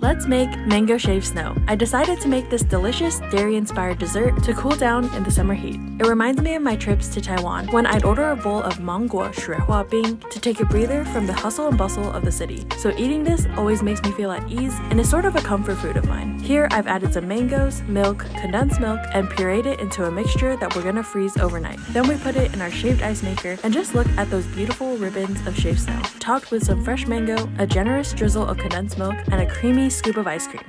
Let's make mango shaved snow. I decided to make this delicious dairy-inspired dessert to cool down in the summer heat. It reminds me of my trips to Taiwan, when I'd order a bowl of manguo shui hua bing to take a breather from the hustle and bustle of the city. So eating this always makes me feel at ease and is sort of a comfort food of mine. Here I've added some mangoes, milk, condensed milk, and pureed it into a mixture that we're gonna freeze overnight. Then we put it in our shaved ice maker and just look at those beautiful ribbons of shaved snow, topped with some fresh mango, a generous drizzle of condensed milk, and a creamy scoop of ice cream.